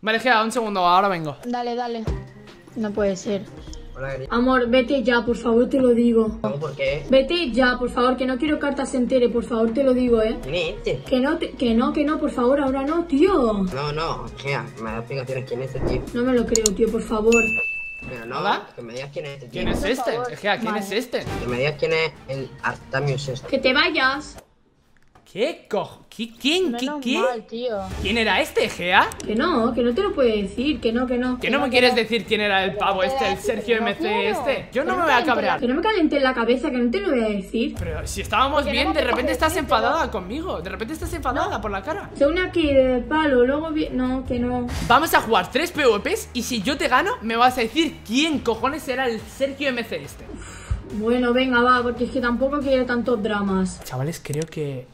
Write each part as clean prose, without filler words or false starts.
Vale, Egea, un segundo, ahora vengo. Dale, dale. No puede ser. Amor, vete ya, por favor, te lo digo. ¿Por qué? Vete ya, por favor, que no quiero que Arta se entere, por favor, te lo digo, ¿eh? ¿Quién es este? Que no, por favor, ahora no, tío. No, Egea, me das explicaciones quién es este tío. No me lo creo, tío, por favor. Pero no, ¿hola? Que me digas quién es este tío. ¿Quién es este? Egea, ¿quién es este? Que me digas quién es el Artamius este. ¡Que te vayas! ¿Qué cojo? ¿Quién? Mal, tío. ¿Quién era este, Egea? Que no te lo puedo decir, que no. ¿Que no me quieres decir quién era el pavo este, el Sergio MC este? Yo no me voy a cabrear. Que no me caliente en la cabeza, que no te lo voy a decir. Pero si estábamos bien, de repente estás enfadada conmigo. De repente estás enfadada por la cara. Se une aquí de palo, luego... No, que no. Vamos a jugar 3 PvPs y si yo te gano, me vas a decir quién cojones era el Sergio MC este. Bueno, venga, va, porque es que tampoco quiero tantos dramas. Chavales, creo que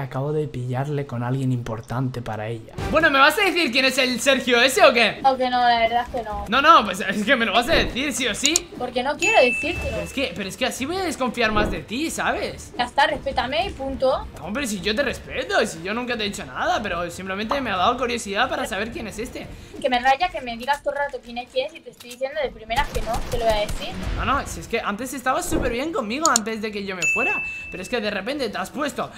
acabo de pillarle con alguien importante para ella. Bueno, ¿me vas a decir quién es el Sergio ese o qué? Aunque no, la verdad es que no. No, pues es que me lo vas a decir sí o sí. Porque no quiero decírtelo. Pero es que así voy a desconfiar más de ti, ¿sabes? Ya está, respétame y punto. Hombre, si yo te respeto, si yo nunca te he dicho nada, pero simplemente me ha dado curiosidad para saber quién es este. Que me raya que me digas todo el rato quién es y te estoy diciendo de primeras que no, te lo voy a decir. No, si es que antes estabas súper bien conmigo antes de que yo me fuera. Pero es que de repente te has puesto...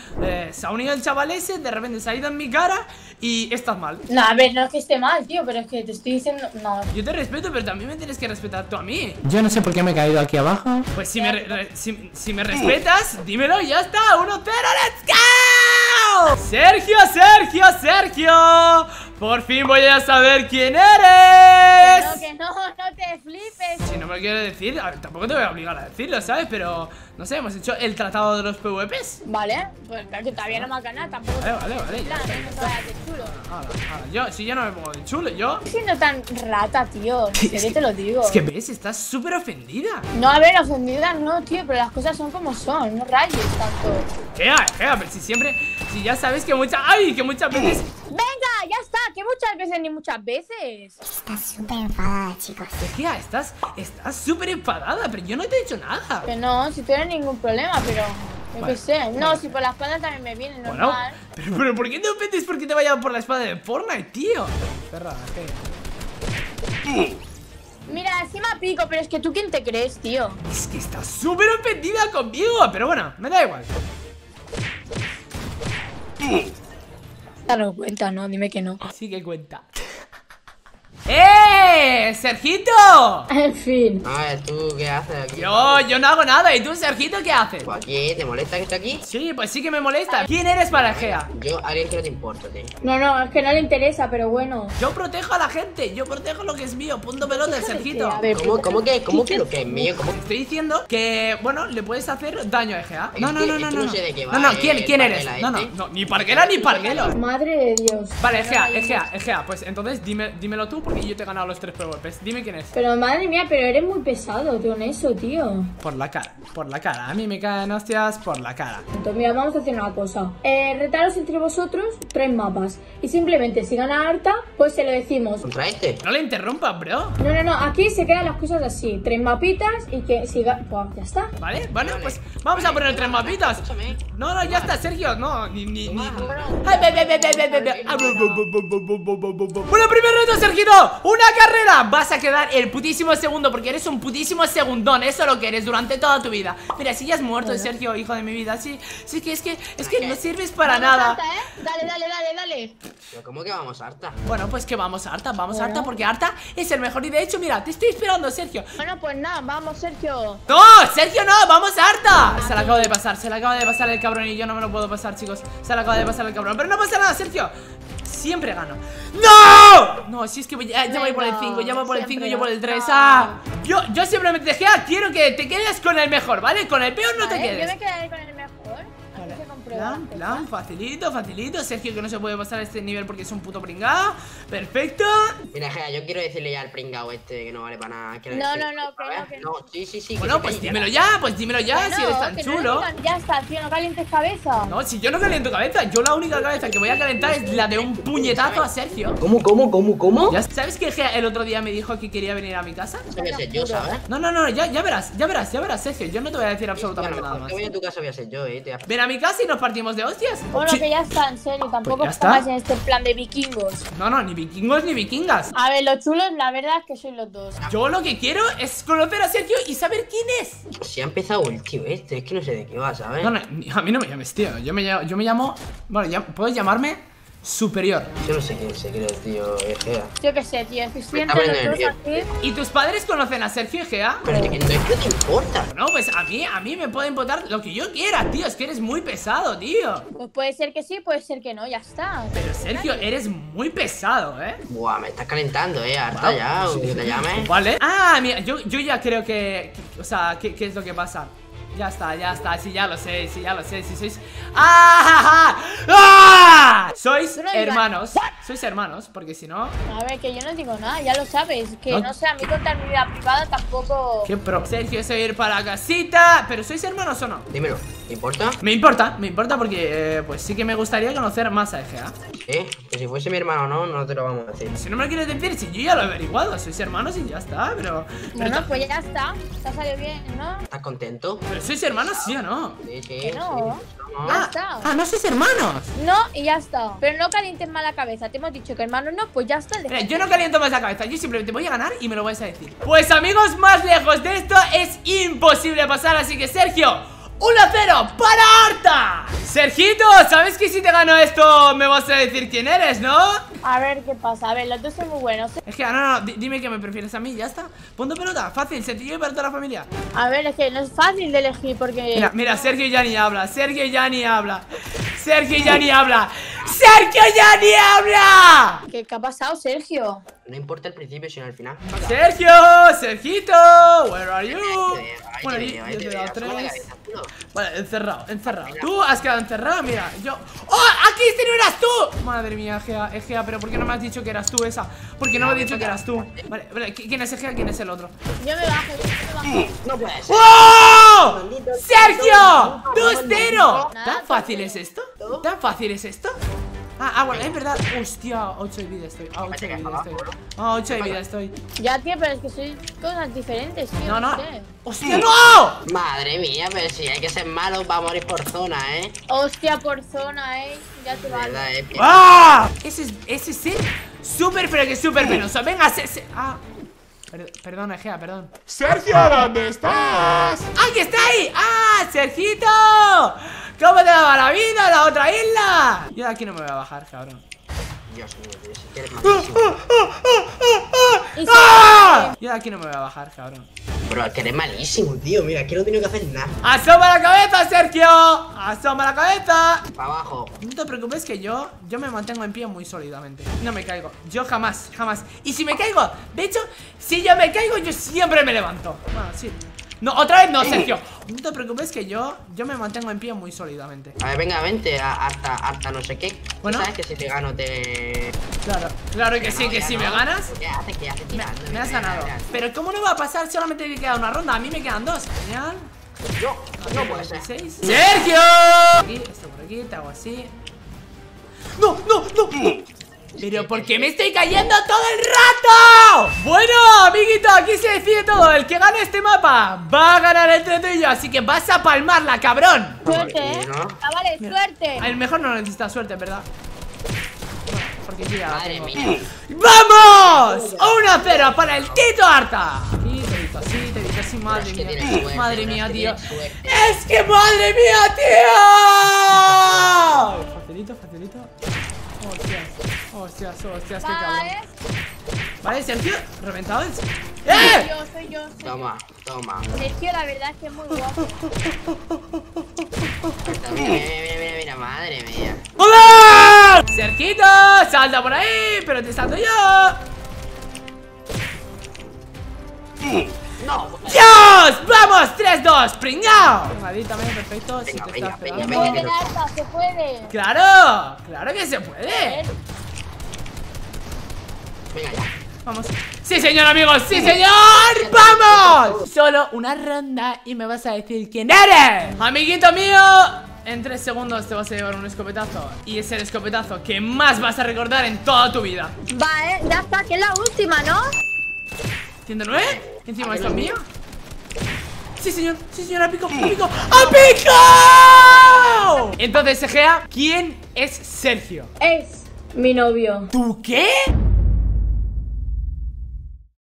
se ha unido el chaval ese, de repente se ha ido en mi cara y estás mal. No, a ver, no es que esté mal, tío, pero es que te estoy diciendo... No. Yo te respeto, pero también me tienes que respetar tú a mí. Yo no sé por qué me he caído aquí abajo. Pues si me respetas, dímelo y ya está. 1-0, let's go. Sergio, por fin voy a saber quién eres. Que no te flipes. Si no me lo quieres decir, a ver, tampoco te voy a obligar a decirlo, ¿sabes? Pero... No sé, hemos hecho el tratado de los PvPs. Vale, pues que todavía no me ha ganado tampoco. Vale. Yo ya no me pongo de chulo, yo. Estoy siendo tan rata, tío. En serio te lo digo. Es que ves, estás súper ofendida. No, a ver, ofendida no, tío, pero las cosas son como son, no rayes tanto. Egea, pero si siempre, si ya sabes que muchas... ¡Ay! Que muchas veces... ¡Venga! ¡Ya está! ¡Que muchas veces ni muchas veces! Estás súper enfadada, chicos. Egea, estás súper enfadada, pero yo no te he dicho nada. Que no, si tú eres ningún problema, pero... Yo qué sé. No, si por la espalda también me viene, normal. Bueno, pero ¿por qué te ofendes porque te vaya por la espada de Fortnite, tío? Perra, Mira, encima pico, pero es que tú quién te crees, tío. Es que estás súper ofendida conmigo, pero bueno, me da igual. No cuenta, no, dime que no. Sí que cuenta. ¡Eh! ¡Sergito! En fin. A ver, ¿tú qué haces aquí? Yo no hago nada. ¿Y tú, Sergito, qué haces? Pues aquí, ¿te molesta que esté aquí? Sí, pues sí que me molesta. ¿Quién eres para Egea? Yo, alguien que no te importa, tío. No, es que no le interesa, pero bueno. Yo protejo a la gente, yo protejo lo que es mío. Punto pelota, Sergito. Ver, ¿Cómo que lo que es mío? ¿Cómo? Estoy diciendo que, bueno, le puedes hacer daño a Egea. No, ¿quién eres? No, ni parguela ni parguelo. Madre de Dios. Vale, Egea, pues entonces dímelo tú, porque yo te he ganado los 3 PvPs. Dime quién es. Pero madre mía, pero eres muy pesado con eso, tío. Por la cara. A mí me caen hostias por la cara. Entonces, mira, vamos a hacer una cosa. Retaros entre vosotros 3 mapas. Y simplemente, si gana Arta, pues se lo decimos. ¿Contra este? No le interrumpas, bro. No. Aquí se quedan las cosas así. 3 mapitas y que siga. Pues ya está. Vale, bueno, pues vamos a poner 3 mapitas. Escúchame. No, ya está, Sergio. No, ni. Bueno, primer reto, Sergio. ¡Una carrera! Vas a quedar el putísimo segundo, porque eres un putísimo segundón. Eso es lo que eres durante toda tu vida. Mira, si ya has muerto, bueno. Sergio, hijo de mi vida. Sí, es que no sirves para nada. Harta, ¿eh? Dale. Pero ¿cómo que vamos, Arta? Bueno, pues que vamos, Arta. Vamos, Arta, porque Arta es el mejor. Y de hecho, mira, te estoy esperando, Sergio. Bueno, pues nada, vamos, Sergio. ¡No! ¡Sergio, no! ¡Vamos, Arta! Vale. Se la acaba de pasar el cabrón. Y yo no me lo puedo pasar, chicos. Se la acaba de pasar el cabrón. Pero no pasa nada, Sergio. Siempre gano. ¡No! No, si es que ya voy por el 5, ya voy por el 5 y yo por el 3. ¡Ah! Yo simplemente, Egea, quiero que te quedes con el mejor, ¿vale? Con el peor no te quedes. Yo me quedaré con el mejor. Vale. Plan, facilito. Sergio, que no se puede pasar este nivel porque es un puto pringao. Perfecto. Mira, Egea, yo quiero decirle ya al pringao este que no vale para nada. No. Sí. Bueno, pues dímelo ya, si eres tan chulo. Ya está, tío, no calientes cabeza. No, si yo no caliento cabeza, yo la única cabeza que voy a calentar es la de un puñetazo a Sergio. ¿Cómo? ¿Ya sabes que Egea el otro día me dijo que quería venir a mi casa? No, ya verás, Sergio. Yo no te voy a decir absolutamente nada más. Voy a tu casa, voy a ser yo, ven a mi casa y nos partimos partimos de hostias. Bueno, sí, que ya está, en serio. Tampoco pues pongas en este plan de vikingos. No, no, ni vikingos ni vikingas. A ver, los chulos, la verdad es que sois los dos. Yo lo que quiero es conocer a Sergio y saber quién es. Se ha empezado el tío este, es que no sé de qué va, ¿sabes? No, no, a mí no me llames, tío. Yo me llamo... Bueno, ya, ¿puedes llamarme? Superior. Yo no sé quién se cree, tío, Egea. Yo qué sé, tío, ¿Y tus padres conocen a Sergio Egea? Pero ¿qué te importa? No, pues a mí me puede importar lo que yo quiera, tío. Es que eres muy pesado, tío. Pues puede ser que sí, puede ser que no, ya está. Pero Sergio, eres muy pesado, ¿eh? Buah, me estás calentando, harta ya, o que te llames. Vale. Ah, mira, yo ya creo que... O sea, ¿qué es lo que pasa? Ya está, sí, ya lo sé, sí, sois... ¡Ah! ¡Ah! Sois hermanos, porque si no... A ver, que yo no digo nada, ya lo sabes, que no sé, a mí contar mi vida privada tampoco... ¿Qué pro? Sergio, soy ir para la casita, pero ¿sois hermanos o no? Dímelo, ¿te importa? Me importa porque, pues sí que me gustaría conocer más a Egea. Sí, que si fuese mi hermano o no, no te lo vamos a decir. Si no me lo quieres decir, si yo ya lo he averiguado, sois hermanos y ya está, pero... Bueno, pues ya está, te ha salido bien, ¿no? ¿Estás contento? Pero ¿sois hermanos, sí o no? Sí, no. Ya está. Ah, ¿no sois hermanos? No, y ya está. Pero no calientes más la cabeza. Te hemos dicho que hermanos no, pues ya está. Mira, yo no caliento más la cabeza. Yo simplemente voy a ganar y me lo vais a decir. Pues amigos, más lejos de esto es imposible pasar. Así que Sergio, 1-0 para Arta. Sergito, ¿sabes que si te gano esto me vas a decir quién eres, no? A ver qué pasa, a ver, los dos son muy buenos. Es que, no, dime que me prefieres a mí, ya está. Punto pelota, fácil, sencillo y para toda la familia. A ver, es que no es fácil de elegir porque... Mira, Sergio ya ni habla. ¿Qué ha pasado, Sergio? No importa el principio, sino el final. Hola. Sergito, where are you? Vale, encerrado. Tú has quedado encerrado, mira, yo... ¡Oh! ¡Aquí si no eras tú! Madre mía, Egea, pero ¿por qué no me has dicho que eras tú esa? ¿Por qué no me has dicho que eras tú? Vale, ¿quién es Egea? ¿Quién es el otro? Yo me bajo. No puedes. ¡Oh! Maldito, ¡Sergio! ¡2-0! ¿Tan fácil es esto? Ah, bueno, es verdad. Hostia, 8 de vida estoy. Ah, 8 de vida estoy. Ya, tío, pero es que soy cosas diferentes, tío. No sé. ¡Hostia, no! Madre mía, pero si hay que ser malo, va a morir por zona, ¿eh? Hostia, por zona, ¿eh? Ya te va. ¡Ah! Ese es el súper, pero que súper penoso. Venga, perdón, Egea, perdón. Sergio, ¿dónde estás? ¡Ah, que está ahí! ¡Ah, Sergito! ¿Cómo te va la vida a la otra isla? Yo de aquí no me voy a bajar, cabrón. Dios mío, tío, si quieres malísimo. Bro, que eres malísimo, tío. Mira, aquí no tengo que hacer nada. ¡Asoma la cabeza, Sergio! ¡Asoma la cabeza! Para abajo. No te preocupes que yo me mantengo en pie muy sólidamente. No me caigo. Yo jamás. Y si me caigo, de hecho, si yo me caigo, yo siempre me levanto. Bueno, sí. No, otra vez no, Sergio. No te preocupes que yo me mantengo en pie muy sólidamente. A ver, venga, vente, harta no sé qué. Bueno, sabes que si te gano te... Claro que sí, que si me ganas... Me has ganado. Pero ¿cómo no va a pasar? Solamente que queda una ronda, a mí me quedan dos. Genial. No puede ser. ¡Sergio! Esto por aquí, te hago así. ¡No! Pero ¿por qué me estoy cayendo todo el rato? Bueno, amiguito, aquí se decide todo. El que gane este mapa va a ganar el tretillo. Así que vas a palmarla, cabrón. Suerte, vale, suerte. A lo mejor no necesita suerte, ¿verdad? Porque sí, madre mía. ¡Vamos! 1-0 para el Tito Arta. Y te he visto así, madre mía. Madre mía, tío. Es que madre mía, tío. Facilito. Hostias, qué cabrón. Vale, Sergio, reventado. Soy yo. Toma. Sergio, la verdad es que es muy guapo. Mira, madre mía. ¡Hola! Sergito, salta por ahí, pero te salto yo. No. ¡Dios! ¡Vamos! 3-2, pringao. También perfecto. Se puede. Claro que se puede. Venga ya. Vamos. Sí, señor, amigos. Sí, señor. ¡Vamos! Solo una ronda y me vas a decir quién eres. Amiguito mío. En 3 segundos te vas a llevar un escopetazo. Y es el escopetazo que más vas a recordar en toda tu vida. Vale, ya está, que es la última, ¿no? 109. Encima esto es mío. Sí, señor. Sí, señor. ¡A pico! ¡A pico! ¡A pico! Entonces, Egea, ¿quién es Sergio? Es mi novio. ¿Tú qué?